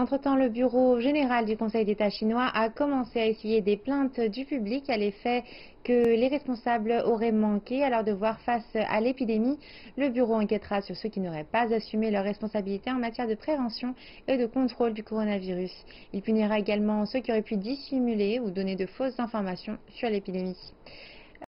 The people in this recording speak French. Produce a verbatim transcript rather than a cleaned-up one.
Entre-temps, le bureau général du Conseil d'État chinois a commencé à essuyer des plaintes du public à l'effet que les responsables auraient manqué à leur devoir face à l'épidémie. Le bureau enquêtera sur ceux qui n'auraient pas assumé leurs responsabilités en matière de prévention et de contrôle du coronavirus. Il punira également ceux qui auraient pu dissimuler ou donner de fausses informations sur l'épidémie.